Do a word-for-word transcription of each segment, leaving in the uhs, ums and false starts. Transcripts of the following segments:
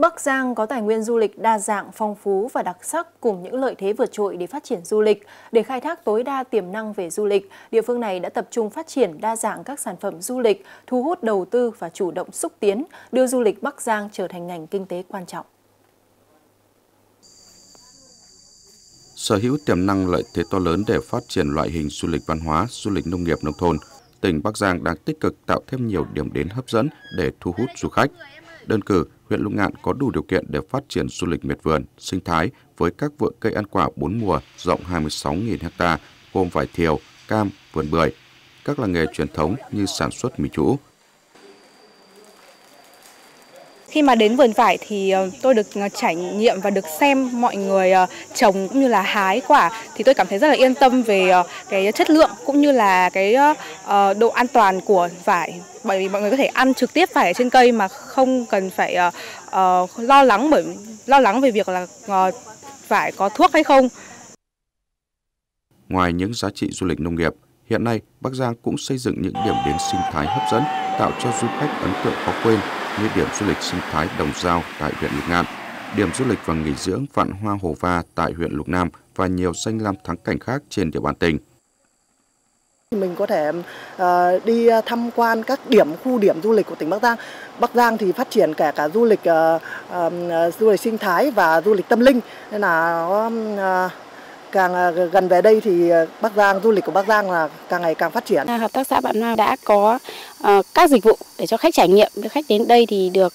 Bắc Giang có tài nguyên du lịch đa dạng, phong phú và đặc sắc cùng những lợi thế vượt trội để phát triển du lịch. Để khai thác tối đa tiềm năng về du lịch, địa phương này đã tập trung phát triển đa dạng các sản phẩm du lịch, thu hút đầu tư và chủ động xúc tiến, đưa du lịch Bắc Giang trở thành ngành kinh tế quan trọng. Sở hữu tiềm năng lợi thế to lớn để phát triển loại hình du lịch văn hóa, du lịch nông nghiệp nông thôn, tỉnh Bắc Giang đang tích cực tạo thêm nhiều điểm đến hấp dẫn để thu hút du khách. Đơn cử, huyện Lục Ngạn có đủ điều kiện để phát triển du lịch miệt vườn, sinh thái với các vựa cây ăn quả bốn mùa rộng hai mươi sáu nghìn ha, gồm vải thiều, cam, vườn bưởi, các làng nghề truyền thống như sản xuất mì chủ. Khi mà đến vườn vải thì tôi được trải nghiệm và được xem mọi người trồng cũng như là hái quả, thì tôi cảm thấy rất là yên tâm về cái chất lượng cũng như là cái độ an toàn của vải. Bởi vì mọi người có thể ăn trực tiếp vải ở trên cây mà không cần phải lo lắng bởi lo lắng về việc là vải có thuốc hay không. Ngoài những giá trị du lịch nông nghiệp, hiện nay Bắc Giang cũng xây dựng những điểm đến sinh thái hấp dẫn, tạo cho du khách ấn tượng khó quên, như điểm du lịch sinh thái Đồng Giao tại huyện Lục Ngạn, điểm du lịch và nghỉ dưỡng Vạn Hoa Hồ Va tại huyện Lục Nam và nhiều danh lam thắng cảnh khác trên địa bàn tỉnh. Mình có thể uh, đi tham quan các điểm, khu điểm du lịch của tỉnh Bắc Giang. Bắc Giang thì phát triển cả cả du lịch uh, uh, du lịch sinh thái và du lịch tâm linh, nên là uh, càng gần về đây thì Bắc Giang, du lịch của Bắc Giang là càng ngày càng phát triển. Hợp tác xã Bạn Nam đã có uh, các dịch vụ để cho khách trải nghiệm. Khách đến đây thì được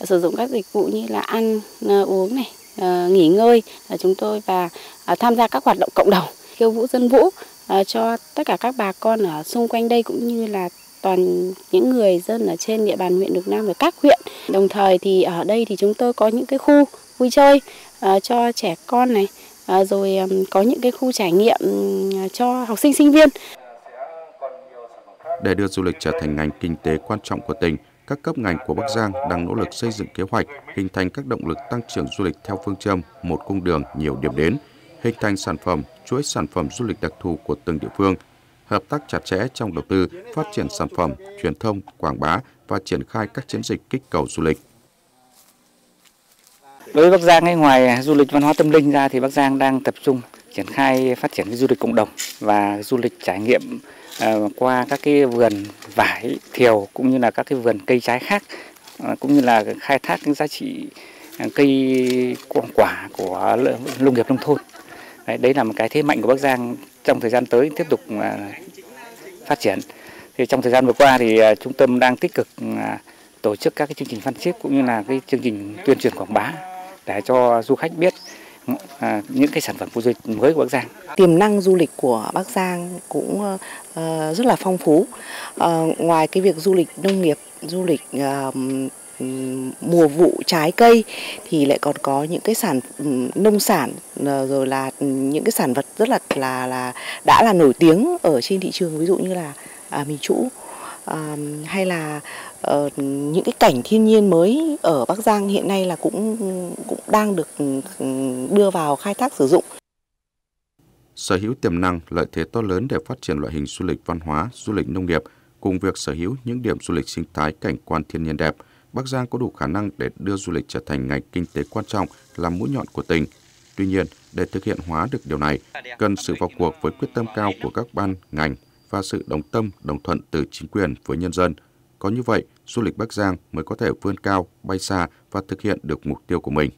uh, sử dụng các dịch vụ như là ăn, uh, uống này, uh, nghỉ ngơi uh, chúng tôi và uh, tham gia các hoạt động cộng đồng, khiêu vũ dân vũ uh, cho tất cả các bà con ở xung quanh đây cũng như là toàn những người dân ở trên địa bàn huyện Lục Nam và các huyện. Đồng thời thì ở đây thì chúng tôi có những cái khu vui chơi uh, cho trẻ con này. À, rồi có những cái khu trải nghiệm cho học sinh, sinh viên. Để đưa du lịch trở thành ngành kinh tế quan trọng của tỉnh, các cấp ngành của Bắc Giang đang nỗ lực xây dựng kế hoạch hình thành các động lực tăng trưởng du lịch theo phương châm một cung đường nhiều điểm đến, hình thành sản phẩm, chuỗi sản phẩm du lịch đặc thù của từng địa phương, hợp tác chặt chẽ trong đầu tư, phát triển sản phẩm, truyền thông, quảng bá và triển khai các chiến dịch kích cầu du lịch. Đối với Bắc Giang ấy, ngoài du lịch văn hóa tâm linh ra thì Bắc Giang đang tập trung triển khai phát triển cái du lịch cộng đồng và du lịch trải nghiệm uh, qua các cái vườn vải thiều cũng như là các cái vườn cây trái khác, uh, cũng như là khai thác những giá trị uh, cây quả của nông nghiệp nông thôn. Đấy, đấy là một cái thế mạnh của Bắc Giang trong thời gian tới tiếp tục uh, phát triển. Thì trong thời gian vừa qua thì uh, trung tâm đang tích cực uh, tổ chức các cái chương trình phân xếp cũng như là cái chương trình tuyên truyền quảng bá để cho du khách biết à, những cái sản phẩm du lịch mới của Bắc Giang. Tiềm năng du lịch của Bắc Giang cũng uh, rất là phong phú. Uh, ngoài cái việc du lịch nông nghiệp, du lịch uh, mùa vụ trái cây thì lại còn có những cái sản nông sản rồi là những cái sản vật rất là là là đã là nổi tiếng ở trên thị trường, ví dụ như là à, mì trũ à, hay là Uh, những cái cảnh thiên nhiên mới ở Bắc Giang hiện nay là cũng cũng đang được đưa vào khai thác sử dụng. Sở hữu tiềm năng, lợi thế to lớn để phát triển loại hình du lịch văn hóa, du lịch nông nghiệp cùng việc sở hữu những điểm du lịch sinh thái cảnh quan thiên nhiên đẹp, Bắc Giang có đủ khả năng để đưa du lịch trở thành ngành kinh tế quan trọng, là mũi nhọn của tỉnh. Tuy nhiên, để thực hiện hóa được điều này, cần sự vào cuộc với quyết tâm cao của các ban, ngành và sự đồng tâm, đồng thuận từ chính quyền với nhân dân. Có như vậy, du lịch Bắc Giang mới có thể vươn cao, bay xa và thực hiện được mục tiêu của mình.